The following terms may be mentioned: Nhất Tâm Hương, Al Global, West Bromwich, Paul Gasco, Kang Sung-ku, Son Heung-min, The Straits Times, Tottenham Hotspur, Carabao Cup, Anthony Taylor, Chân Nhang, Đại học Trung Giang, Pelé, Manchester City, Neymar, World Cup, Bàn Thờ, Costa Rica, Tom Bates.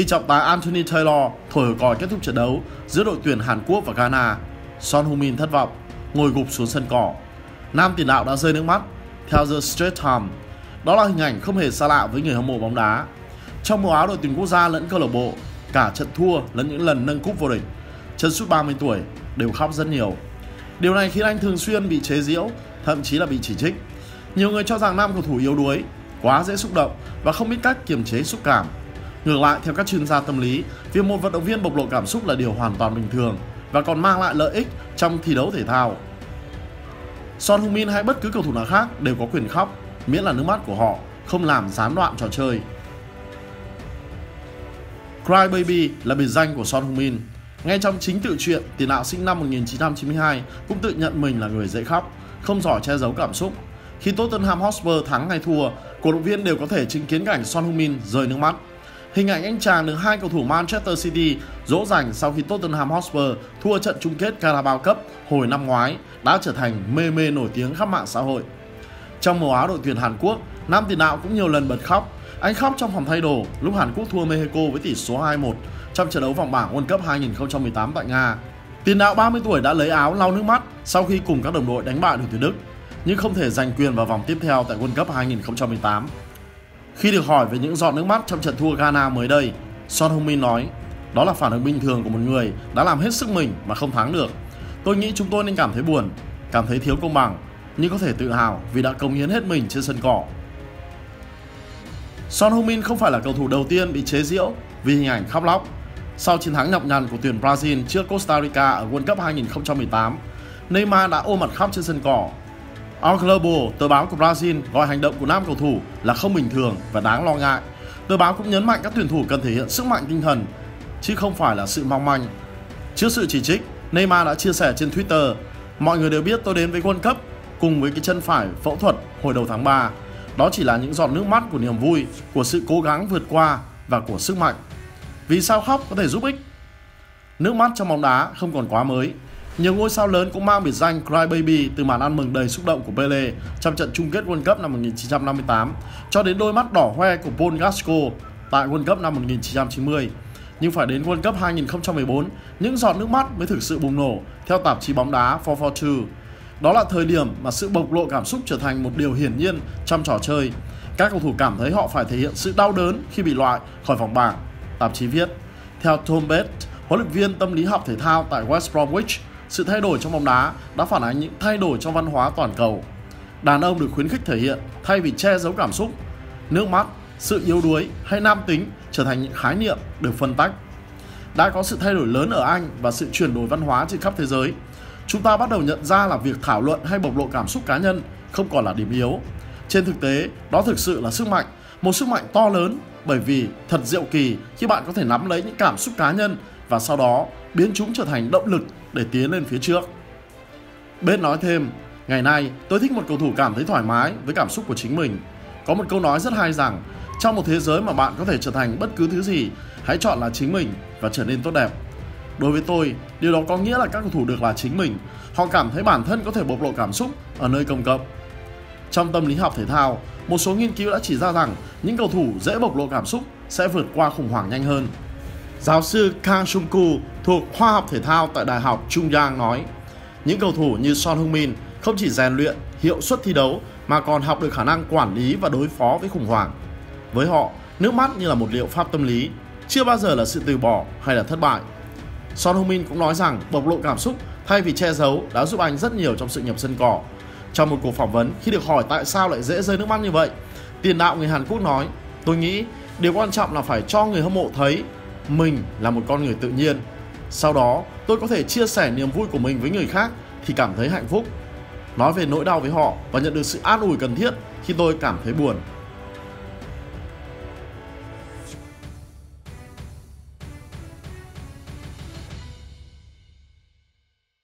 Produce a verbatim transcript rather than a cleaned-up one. khi trọng tài Anthony Taylor thổi còi kết thúc trận đấu giữa đội tuyển Hàn Quốc và Ghana, Son Heung-min thất vọng, ngồi gục xuống sân cỏ. Nam tiền đạo đã rơi nước mắt, theo The Straits Times. Đó là hình ảnh không hề xa lạ với người hâm mộ bóng đá. Trong màu áo đội tuyển quốc gia lẫn câu lạc bộ, cả trận thua lẫn những lần nâng cúp vô địch, chân sút ba mươi tuổi đều khóc rất nhiều. Điều này khiến anh thường xuyên bị chế giễu, thậm chí là bị chỉ trích. Nhiều người cho rằng nam cầu thủ yếu đuối, quá dễ xúc động và không biết cách kiềm chế xúc cảm. Ngược lại, theo các chuyên gia tâm lý, việc một vận động viên bộc lộ cảm xúc là điều hoàn toàn bình thường và còn mang lại lợi ích trong thi đấu thể thao. Son Heung-min hay bất cứ cầu thủ nào khác đều có quyền khóc, miễn là nước mắt của họ không làm gián đoạn trò chơi. Cry Baby là biệt danh của Son Heung-min. Ngay trong chính tự truyện, tiền đạo sinh năm một nghìn chín trăm chín mươi hai cũng tự nhận mình là người dễ khóc, không giỏi che giấu cảm xúc. Khi Tottenham Hotspur thắng hay thua, cổ động viên đều có thể chứng kiến cảnh Son Heung-min rơi nước mắt. Hình ảnh anh chàng được hai cầu thủ Manchester City dỗ dành sau khi Tottenham Hotspur thua trận chung kết Carabao Cup hồi năm ngoái đã trở thành mê mê nổi tiếng khắp mạng xã hội. Trong màu áo đội tuyển Hàn Quốc, nam tiền đạo cũng nhiều lần bật khóc. Anh khóc trong phòng thay đồ lúc Hàn Quốc thua Mexico với tỷ số hai một trong trận đấu vòng bảng World Cup hai nghìn không trăm mười tám tại Nga. Tiền đạo ba mươi tuổi đã lấy áo lau nước mắt sau khi cùng các đồng đội đánh bại đội tuyển Đức, nhưng không thể giành quyền vào vòng tiếp theo tại World Cup hai nghìn không trăm mười tám. Khi được hỏi về những giọt nước mắt trong trận thua Ghana mới đây, Son Heung-min nói, đó là phản ứng bình thường của một người đã làm hết sức mình mà không thắng được. Tôi nghĩ chúng tôi nên cảm thấy buồn, cảm thấy thiếu công bằng, nhưng có thể tự hào vì đã cống hiến hết mình trên sân cỏ. Son Heung-min không phải là cầu thủ đầu tiên bị chế giễu vì hình ảnh khóc lóc. Sau chiến thắng nhọc nhằn của tuyển Brazil trước Costa Rica ở World Cup hai nghìn không trăm mười tám, Neymar đã ôm mặt khóc trên sân cỏ. Al Global, tờ báo của Brazil, gọi hành động của nam cầu thủ là không bình thường và đáng lo ngại. Tờ báo cũng nhấn mạnh các tuyển thủ cần thể hiện sức mạnh tinh thần, chứ không phải là sự mong manh. Trước sự chỉ trích, Neymar đã chia sẻ trên Twitter, mọi người đều biết tôi đến với World Cup cùng với cái chân phải phẫu thuật hồi đầu tháng ba. Đó chỉ là những giọt nước mắt của niềm vui, của sự cố gắng vượt qua và của sức mạnh. Vì sao khóc có thể giúp ích? Nước mắt trong bóng đá không còn quá mới. Nhiều ngôi sao lớn cũng mang biệt danh Cry Baby từ màn ăn mừng đầy xúc động của Pelé trong trận chung kết World Cup năm một nghìn chín trăm năm mươi tám cho đến đôi mắt đỏ hoe của Paul Gasco tại World Cup năm một nghìn chín trăm chín mươi. Nhưng phải đến World Cup hai nghìn không trăm mười bốn, những giọt nước mắt mới thực sự bùng nổ theo tạp chí bóng đá bốn bốn hai. Đó là thời điểm mà sự bộc lộ cảm xúc trở thành một điều hiển nhiên trong trò chơi. Các cầu thủ cảm thấy họ phải thể hiện sự đau đớn khi bị loại khỏi vòng bảng, tạp chí viết. Theo Tom Bates, huấn luyện viên tâm lý học thể thao tại West Bromwich, sự thay đổi trong bóng đá đã phản ánh những thay đổi trong văn hóa toàn cầu. Đàn ông được khuyến khích thể hiện thay vì che giấu cảm xúc. Nước mắt, sự yếu đuối hay nam tính trở thành những khái niệm được phân tách. Đã có sự thay đổi lớn ở Anh và sự chuyển đổi văn hóa trên khắp thế giới. Chúng ta bắt đầu nhận ra là việc thảo luận hay bộc lộ cảm xúc cá nhân không còn là điểm yếu. Trên thực tế, đó thực sự là sức mạnh, một sức mạnh to lớn, bởi vì thật diệu kỳ khi bạn có thể nắm lấy những cảm xúc cá nhân và sau đó biến chúng trở thành động lực để tiến lên phía trước. Bên nói thêm, ngày nay tôi thích một cầu thủ cảm thấy thoải mái với cảm xúc của chính mình. Có một câu nói rất hay rằng, trong một thế giới mà bạn có thể trở thành bất cứ thứ gì, hãy chọn là chính mình và trở nên tốt đẹp. Đối với tôi, điều đó có nghĩa là các cầu thủ được là chính mình. Họ cảm thấy bản thân có thể bộc lộ cảm xúc ở nơi công cộng. Trong tâm lý học thể thao, một số nghiên cứu đã chỉ ra rằng những cầu thủ dễ bộc lộ cảm xúc sẽ vượt qua khủng hoảng nhanh hơn. Giáo sư Kang Sung-ku thuộc khoa học thể thao tại Đại học Trung Giang nói, những cầu thủ như Son Heung-min không chỉ rèn luyện hiệu suất thi đấu mà còn học được khả năng quản lý và đối phó với khủng hoảng. Với họ, nước mắt như là một liệu pháp tâm lý, chưa bao giờ là sự từ bỏ hay là thất bại. Son Heung-min cũng nói rằng bộc lộ cảm xúc thay vì che giấu đã giúp anh rất nhiều trong sự nghiệp sân cỏ. Trong một cuộc phỏng vấn, khi được hỏi tại sao lại dễ rơi nước mắt như vậy, tiền đạo người Hàn Quốc nói, tôi nghĩ điều quan trọng là phải cho người hâm mộ thấy mình là một con người tự nhiên. Sau đó, tôi có thể chia sẻ niềm vui của mình với người khác thì cảm thấy hạnh phúc. Nói về nỗi đau với họ và nhận được sự an ủi cần thiết khi tôi cảm thấy buồn.